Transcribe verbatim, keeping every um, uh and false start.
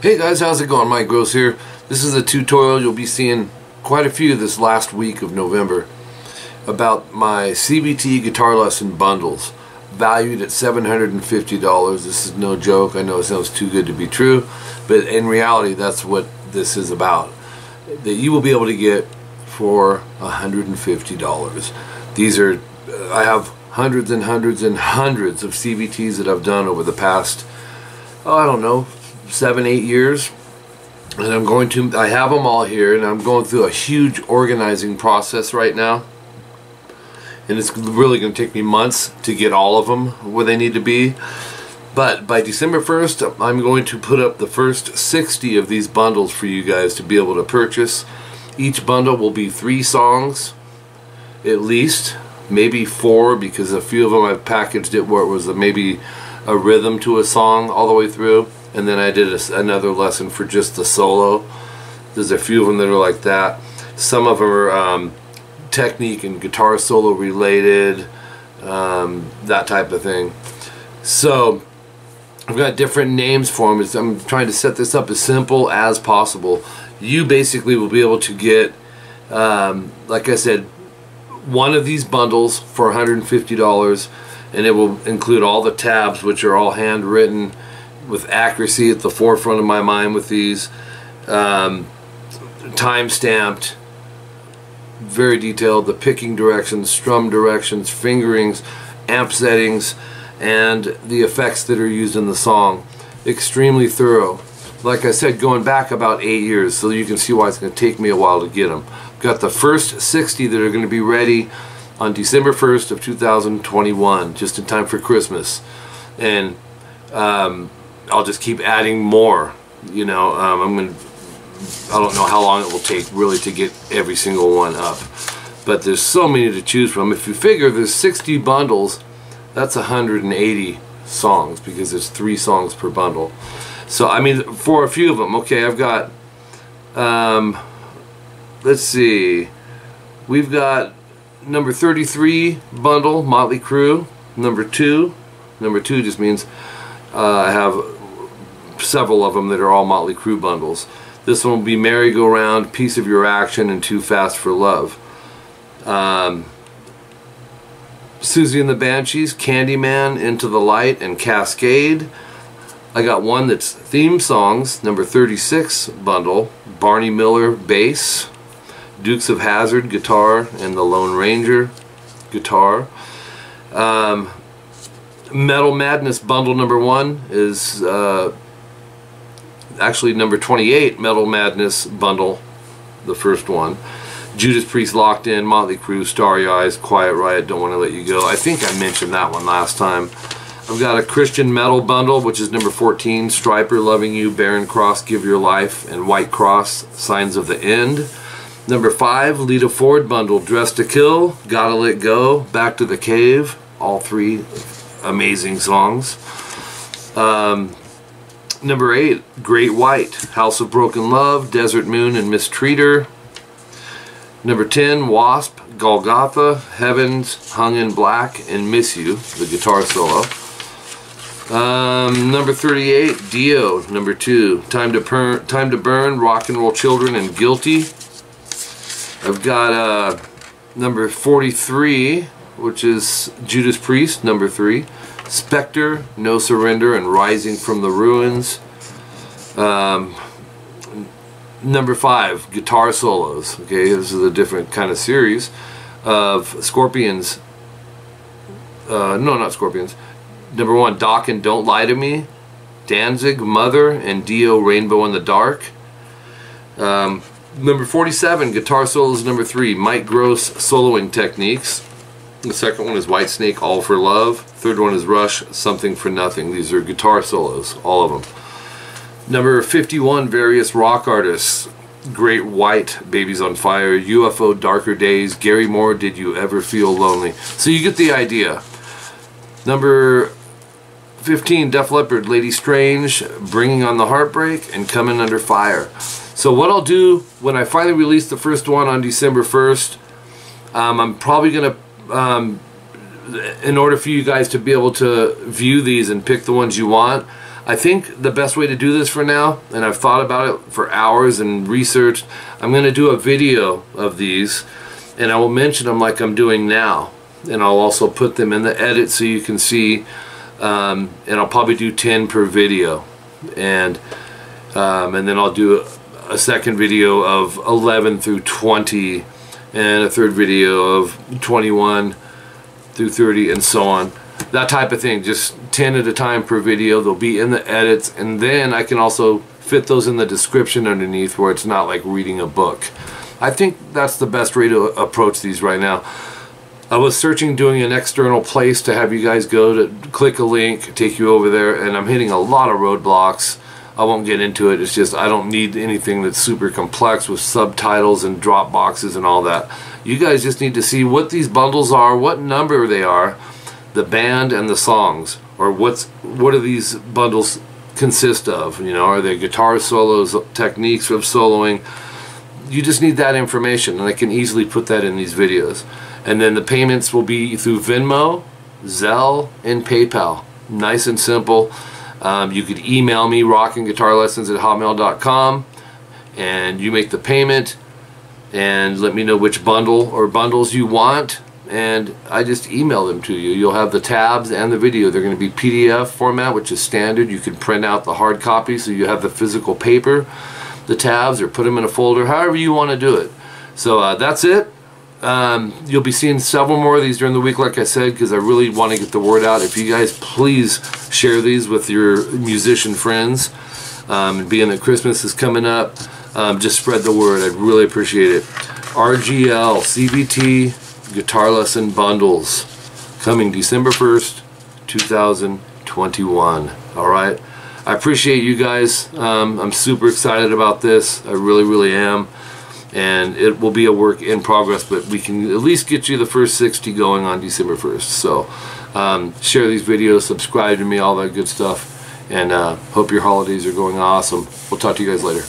Hey guys, how's it going? Mike Gross here. This is a tutorial you'll be seeing quite a few this last week of November about my C V T guitar lesson bundles valued at seven hundred fifty dollars. This is no joke. I know it sounds too good to be true, but in reality that's what this is about, that you will be able to get for one hundred fifty dollars. These are, I have hundreds and hundreds and hundreds of C V Ts that I've done over the past, oh, I don't know, seven, eight years, and I'm going to, I have them all here, and I'm going through a huge organizing process right now, and it's really going to take me months to get all of them where they need to be, but by December first, I'm going to put up the first sixty of these bundles for you guys to be able to purchase. Each bundle will be three songs, at least, maybe four, because a few of them I've packaged it where it was a, maybe a rhythm to a song all the way through. And then I did a, another lesson for just the solo. There's a few of them that are like that. Some of them are um, technique and guitar solo related, um, that type of thing. So I've got different names for them. It's, I'm trying to set this up as simple as possible. You basically will be able to get, um, like I said, one of these bundles for one hundred fifty dollars, and it will include all the tabs, which are all handwritten with accuracy at the forefront of my mind with these, um, time stamped, very detailed, the picking directions, strum directions, fingerings, amp settings, and the effects that are used in the song. Extremely thorough. Like I said, going back about eight years, so you can see why it's going to take me a while to get them. Got the first sixty that are going to be ready on December first of two thousand twenty-one, just in time for Christmas. And um, I'll just keep adding more, you know. um, I'm gonna, I don't know how long it will take really to get every single one up, but there's so many to choose from. If you figure there's sixty bundles, that's one hundred eighty songs, because there's three songs per bundle. So I mean, for a few of them, okay, I've got, um, let's see, we've got number thirty-three bundle, Motley Crue, number two, number two just means Uh, I have several of them that are all Motley Crue bundles. This one will be Merry-Go-Round, Piece of Your Action, and Too Fast for Love. Um, Susie and the Banshees, Candyman, Into the Light, and Cascade. I got one that's theme songs, number thirty-six bundle, Barney Miller, bass, Dukes of Hazzard, guitar, and The Lone Ranger, guitar. Um, Metal Madness bundle number one is uh, actually number twenty-eight, Metal Madness bundle, the first one. Judas Priest, Locked In, Motley Crue, Starry Eyes, Quiet Riot, Don't Want to Let You Go. I think I mentioned that one last time. I've got a Christian metal bundle, which is number fourteen, Stryper, Loving You, Baron Cross, Give Your Life, and White Cross, Signs of the End. Number five, Lita Ford bundle, Dressed to Kill, Gotta Let Go, Back to the Cave, all three amazing songs. Um, number eight, Great White, House of Broken Love, Desert Moon, and Mistreater. Number ten, Wasp, Golgotha, Heavens, Hung in Black, and Miss You, the guitar solo. Um, number thirty-eight, Dio, number two, Time to, per Time to Burn, Rock and Roll Children, and Guilty. I've got uh, number forty-three, which is Judas Priest, number three, Spectre, No Surrender, and Rising from the Ruins. Um, number five, guitar solos. Okay, this is a different kind of series of Scorpions. Uh, no, not Scorpions. Number one, Dokken, Don't Lie to Me, Danzig, Mother, and Dio, Rainbow in the Dark. Um, number forty-seven, guitar solos, number three, Mike Gross, Soloing Techniques. The second one is Whitesnake, All for Love. Third one is Rush, Something for Nothing. These are guitar solos, all of them. Number fifty-one, various rock artists. Great White, Babies on Fire, U F O, Darker Days, Gary Moore, Did You Ever Feel Lonely? So you get the idea. Number fifteen, Def Leppard, Lady Strange, Bringing on the Heartbreak, and Coming Under Fire. So what I'll do when I finally release the first one on December first, um, I'm probably going to Um, in order for you guys to be able to view these and pick the ones you want, I think the best way to do this for now, and I've thought about it for hours and researched, I'm going to do a video of these, and I will mention them like I'm doing now, and I'll also put them in the edit so you can see, um, and I'll probably do ten per video, and um, and then I'll do a, a second video of eleven through twenty, and a third video of twenty-one through thirty, and so on. That type of thing, just ten at a time per video. They'll be in the edits, and then I can also fit those in the description underneath where it's not like reading a book. I think that's the best way to approach these right now. I was searching doing an external place to have you guys go to click a link, take you over there, and I'm hitting a lot of roadblocks. I won't get into it. It's just I don't need anything that's super complex with subtitles and drop boxes and all that. You guys just need to see what these bundles are, what number they are, the band and the songs, or what's what do these bundles consist of? You know, are they guitar solos, techniques of soloing? You just need that information, and I can easily put that in these videos. And then the payments will be through Venmo, Zelle, and PayPal. Nice and simple. Um, you could email me rockin guitar lessons at hotmail dot com, and you make the payment and let me know which bundle or bundles you want, and I just email them to you. You'll have the tabs and the video. They're going to be P D F format, which is standard. You can print out the hard copy so you have the physical paper, the tabs, or put them in a folder, however you want to do it. So uh, that's it. Um, you'll be seeing several more of these during the week, like I said, because I really want to get the word out. If you guys please share these with your musician friends, um, and being that Christmas is coming up, um, just spread the word. I'd really appreciate it. R G L, C V T, Guitar Lesson Bundles, coming December first two thousand twenty-one. Alright, I appreciate you guys. um, I'm super excited about this. I really really am, and it will be a work in progress, but we can at least get you the first sixty going on December first. So um, share these videos, subscribe to me, all that good stuff, and uh, hope your holidays are going awesome. We'll talk to you guys later.